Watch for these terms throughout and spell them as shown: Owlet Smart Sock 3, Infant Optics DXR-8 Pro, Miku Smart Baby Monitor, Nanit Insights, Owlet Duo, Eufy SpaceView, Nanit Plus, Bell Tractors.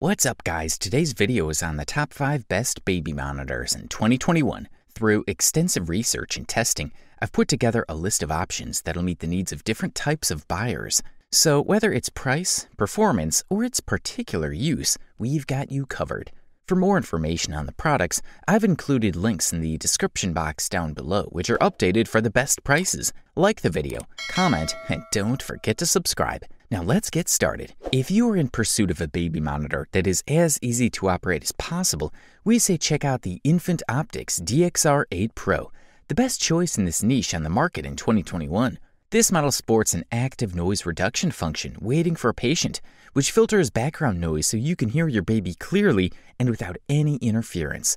What's up, guys? Today's video is on the top 5 best baby monitors in 2021. Through extensive research and testing, I've put together a list of options that'll meet the needs of different types of buyers. So whether it's price, performance, or its particular use, we've got you covered. For more information on the products, I've included links in the description box down below, which are updated for the best prices. Like the video, comment, and don't forget to subscribe. Now let's get started. If you are in pursuit of a baby monitor that is as easy to operate as possible, we say check out the Infant Optics DXR-8 Pro, the best choice in this niche on the market in 2021. This model sports an active noise reduction function waiting for a patient, which filters background noise so you can hear your baby clearly and without any interference.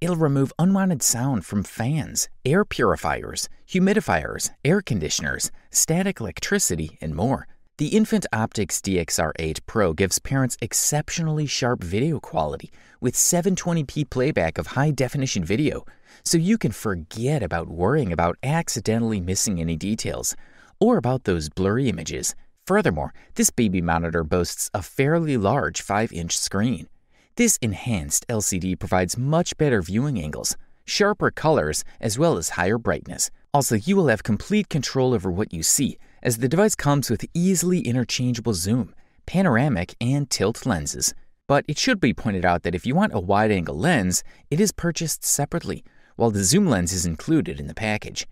It'll remove unwanted sound from fans, air purifiers, humidifiers, air conditioners, static electricity, and more. The Infant Optics DXR-8 Pro gives parents exceptionally sharp video quality with 720p playback of high-definition video, so you can forget about worrying about accidentally missing any details or about those blurry images. Furthermore, this baby monitor boasts a fairly large 5-inch screen. This enhanced LCD provides much better viewing angles, sharper colors, as well as higher brightness. Also, you will have complete control over what you see, as the device comes with easily interchangeable zoom, panoramic, and tilt lenses. But it should be pointed out that if you want a wide-angle lens, it is purchased separately, while the zoom lens is included in the package.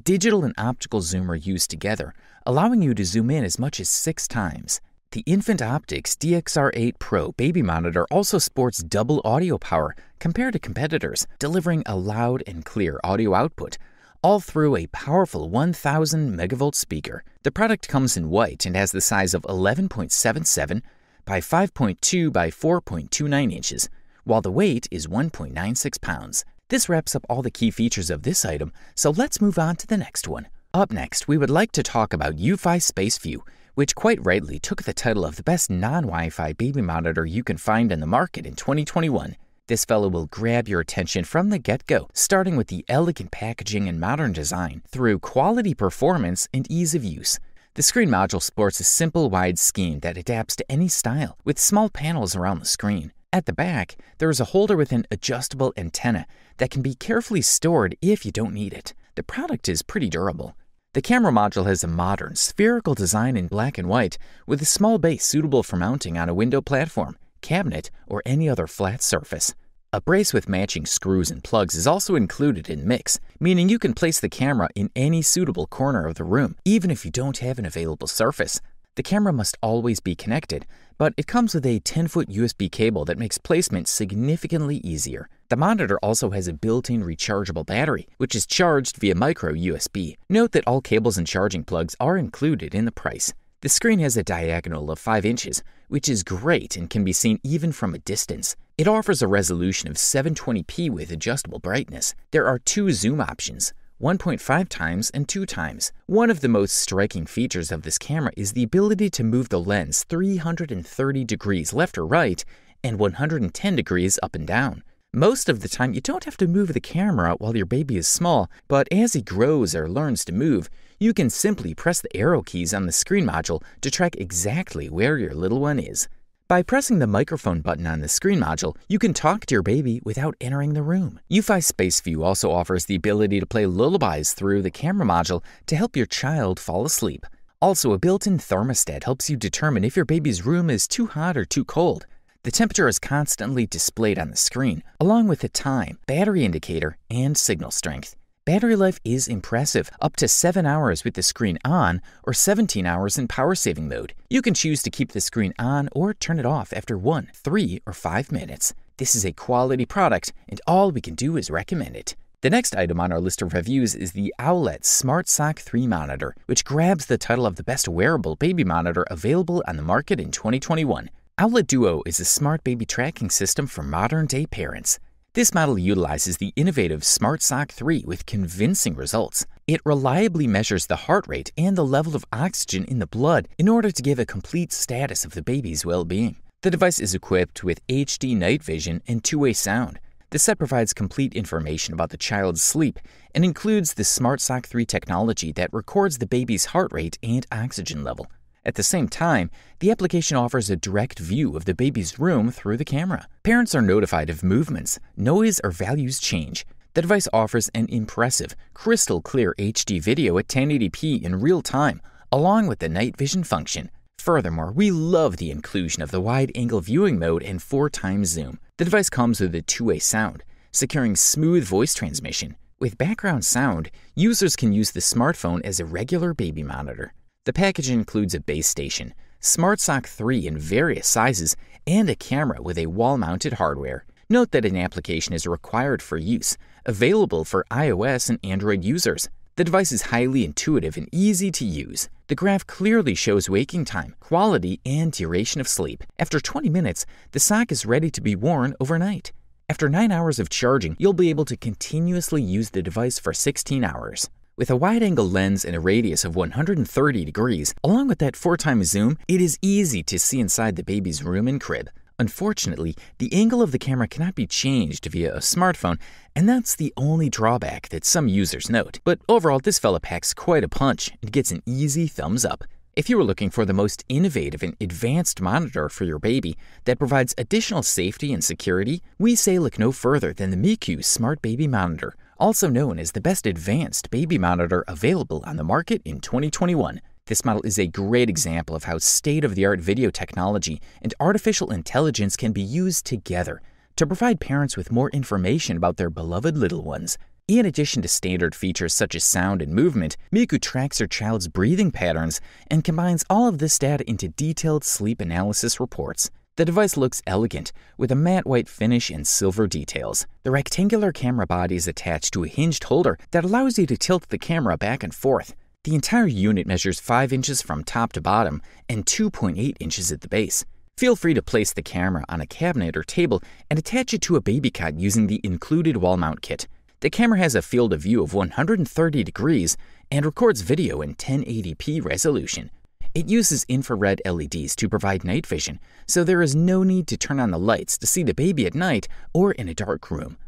Digital and optical zoom are used together, allowing you to zoom in as much as 6 times. The Infant Optics DXR-8 Pro baby monitor also sports double audio power compared to competitors, delivering a loud and clear audio output, all through a powerful 1000 megawatt speaker. The product comes in white and has the size of 11.77 by 5.2 by 4.29 inches, while the weight is 1.96 pounds. This wraps up all the key features of this item, so let's move on to the next one. Up next, we would like to talk about Eufy SpaceView, which quite rightly took the title of the best non-Wi-Fi baby monitor you can find in the market in 2021. This fellow will grab your attention from the get-go, starting with the elegant packaging and modern design through quality performance and ease of use. The screen module sports a simple wide scheme that adapts to any style, with small panels around the screen. At the back, there is a holder with an adjustable antenna that can be carefully stored if you don't need it. The product is pretty durable. The camera module has a modern, spherical design in black and white, with a small base suitable for mounting on a window platform, cabinet, or any other flat surface. A brace with matching screws and plugs is also included in mix, meaning you can place the camera in any suitable corner of the room, even if you don't have an available surface. The camera must always be connected, but it comes with a 10-foot USB cable that makes placement significantly easier. The monitor also has a built-in rechargeable battery, which is charged via micro USB. Note that all cables and charging plugs are included in the price. The screen has a diagonal of 5 inches, which is great and can be seen even from a distance. It offers a resolution of 720p with adjustable brightness. There are 2 zoom options, 1.5 times and 2 times. One of the most striking features of this camera is the ability to move the lens 330 degrees left or right and 110 degrees up and down. Most of the time, you don't have to move the camera while your baby is small, but as he grows or learns to move, you can simply press the arrow keys on the screen module to track exactly where your little one is. By pressing the microphone button on the screen module, you can talk to your baby without entering the room. Eufy SpaceView also offers the ability to play lullabies through the camera module to help your child fall asleep. Also, a built-in thermostat helps you determine if your baby's room is too hot or too cold. The temperature is constantly displayed on the screen, along with the time, battery indicator, and signal strength. Battery life is impressive, up to 7 hours with the screen on or 17 hours in power saving mode. You can choose to keep the screen on or turn it off after 1, 3, or 5 minutes. This is a quality product, and all we can do is recommend it. The next item on our list of reviews is the Owlet Smart Sock 3 monitor, which grabs the title of the best wearable baby monitor available on the market in 2021. Owlet Duo is a smart baby tracking system for modern-day parents. This model utilizes the innovative Smart Sock 3 with convincing results. It reliably measures the heart rate and the level of oxygen in the blood in order to give a complete status of the baby's well-being. The device is equipped with HD night vision and two-way sound. The set provides complete information about the child's sleep and includes the Smart Sock 3 technology that records the baby's heart rate and oxygen level. At the same time, the application offers a direct view of the baby's room through the camera. Parents are notified of movements, noise, or values change. The device offers an impressive, crystal-clear HD video at 1080p in real time, along with the night vision function. Furthermore, we love the inclusion of the wide-angle viewing mode and 4x zoom. The device comes with a two-way sound, securing smooth voice transmission. With background sound, users can use the smartphone as a regular baby monitor. The package includes a base station, Smart Sock 3 in various sizes, and a camera with a wall-mounted hardware. Note that an application is required for use, available for iOS and Android users. The device is highly intuitive and easy to use. The graph clearly shows waking time, quality, and duration of sleep. After 20 minutes, the sock is ready to be worn overnight. After 9 hours of charging, you'll be able to continuously use the device for 16 hours. With a wide-angle lens and a radius of 130 degrees, along with that 4x zoom, it is easy to see inside the baby's room and crib. Unfortunately, the angle of the camera cannot be changed via a smartphone, and that's the only drawback that some users note. But overall, this fella packs quite a punch and gets an easy thumbs up. If you are looking for the most innovative and advanced monitor for your baby that provides additional safety and security, we say look no further than the Miku Smart Baby Monitor, also known as the best advanced baby monitor available on the market in 2021. This model is a great example of how state-of-the-art video technology and artificial intelligence can be used together to provide parents with more information about their beloved little ones. In addition to standard features such as sound and movement, Miku tracks your child's breathing patterns and combines all of this data into detailed sleep analysis reports. The device looks elegant, with a matte white finish and silver details. The rectangular camera body is attached to a hinged holder that allows you to tilt the camera back and forth. The entire unit measures 5 inches from top to bottom and 2.8 inches at the base. Feel free to place the camera on a cabinet or table and attach it to a baby cot using the included wall mount kit. The camera has a field of view of 130 degrees and records video in 1080p resolution. It uses infrared LEDs to provide night vision, so there is no need to turn on the lights to see the baby at night or in a dark room.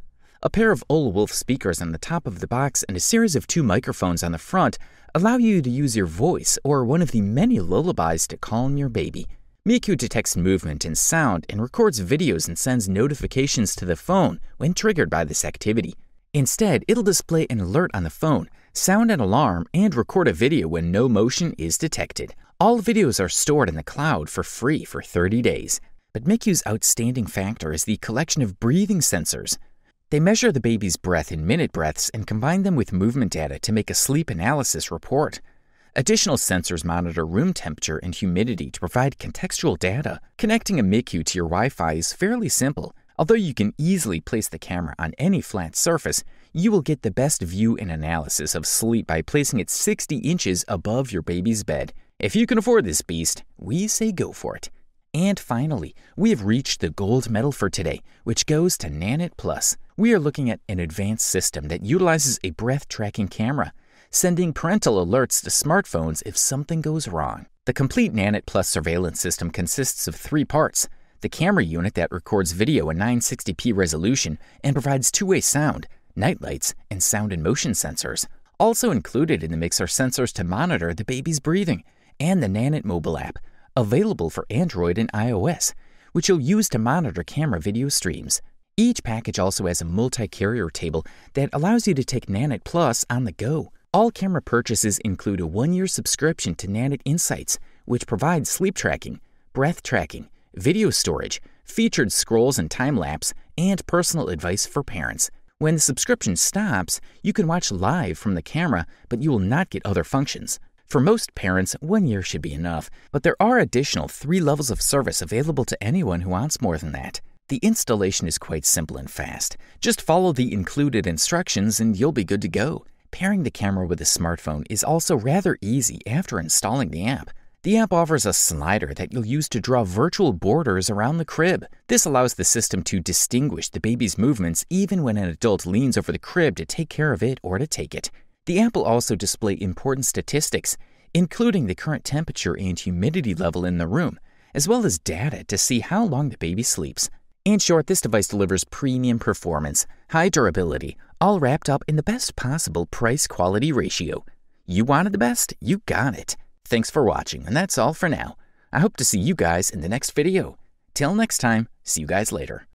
A pair of Ole Wolf speakers on the top of the box and a series of 2 microphones on the front allow you to use your voice or one of the many lullabies to calm your baby. Miku detects movement and sound and records videos and sends notifications to the phone when triggered by this activity. Instead, it'll display an alert on the phone, sound an alarm, and record a video when no motion is detected. All videos are stored in the cloud for free for 30 days. But Miku's outstanding factor is the collection of breathing sensors. They measure the baby's breath in minute breaths and combine them with movement data to make a sleep analysis report. Additional sensors monitor room temperature and humidity to provide contextual data. Connecting a Miku to your Wi-Fi is fairly simple. Although you can easily place the camera on any flat surface, you will get the best view and analysis of sleep by placing it 60 inches above your baby's bed. If you can afford this beast, we say go for it. And finally, we have reached the gold medal for today, which goes to Nanit Plus. We are looking at an advanced system that utilizes a breath-tracking camera, sending parental alerts to smartphones if something goes wrong. The complete Nanit Plus surveillance system consists of 3 parts: the camera unit that records video in 960p resolution and provides two-way sound, nightlights, and sound and motion sensors. Also included in the mix are sensors to monitor the baby's breathing and the Nanit mobile app, available for Android and iOS, which you'll use to monitor camera video streams. Each package also has a multi-carrier table that allows you to take Nanit Plus on the go. All camera purchases include a 1-year subscription to Nanit Insights, which provides sleep tracking, breath tracking, video storage, featured scrolls and time-lapse, and personal advice for parents. When the subscription stops, you can watch live from the camera, but you will not get other functions. For most parents, 1 year should be enough, but there are additional 3 levels of service available to anyone who wants more than that. The installation is quite simple and fast. Just follow the included instructions and you'll be good to go. Pairing the camera with a smartphone is also rather easy after installing the app. The app offers a slider that you'll use to draw virtual borders around the crib. This allows the system to distinguish the baby's movements even when an adult leans over the crib to take care of it or to take it. The app will also display important statistics, including the current temperature and humidity level in the room, as well as data to see how long the baby sleeps. In short, this device delivers premium performance, high durability, all wrapped up in the best possible price-quality ratio. You wanted the best? You got it. Thanks for watching, and that's all for now. I hope to see you guys in the next video. Till next time, see you guys later.